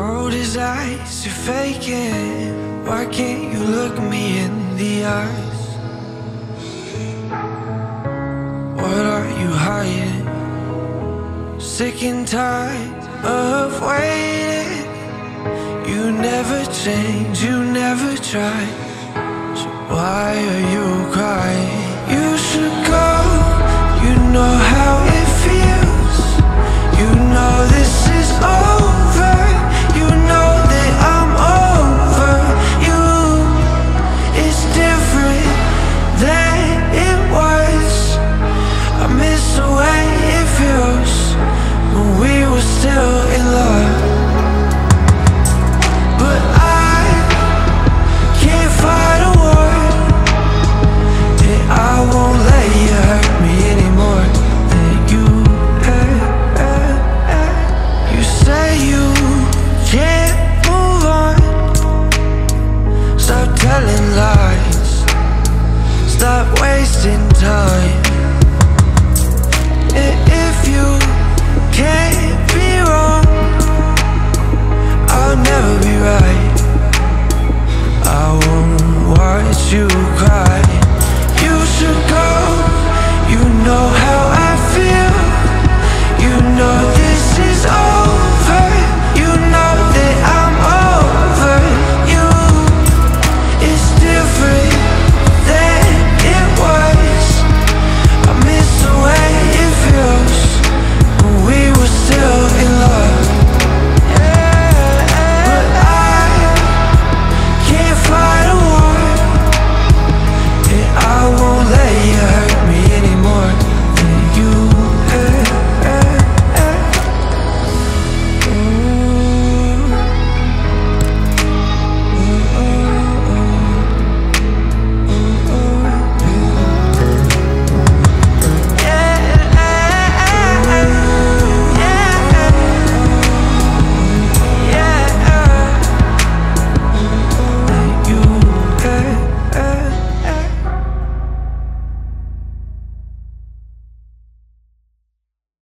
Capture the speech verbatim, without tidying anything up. cold as ice, you fake it. Why can't you look me in the eyes? What are you hiding? Sick and tired of waiting. You never change, you never try. So why are you crying? You should go, you know how it feels. You know this is over.